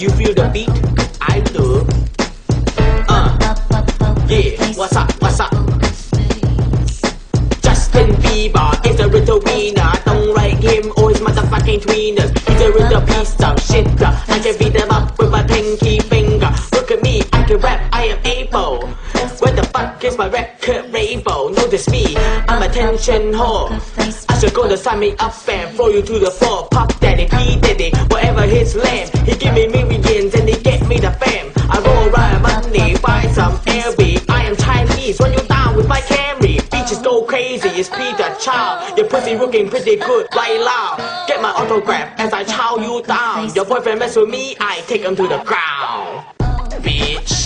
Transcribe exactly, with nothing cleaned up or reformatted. You feel the beat? I do. Uh, yeah, what's up, what's up? Justin Bieber is the real winner. Don't like him or his motherfucking tweeners. He's a real piece of shit. I can beat him up with my pinky finger. Look at me, I can rap, I am able. Where the fuck is my record label? Notice me, I'm attention whore. I should go to sign me up and throw you to the floor. Pop Daddy, P Diddy, whatever his lamb. He give me millions and he get me the fam. I roll around money, buy some airway. I am Chinese, run you down with my carry. Bitches go crazy, it's Peter Chao. Your pussy looking pretty good, right loud. Get my autograph as I chow you down. Your boyfriend mess with me, I take him to the ground. Bitch.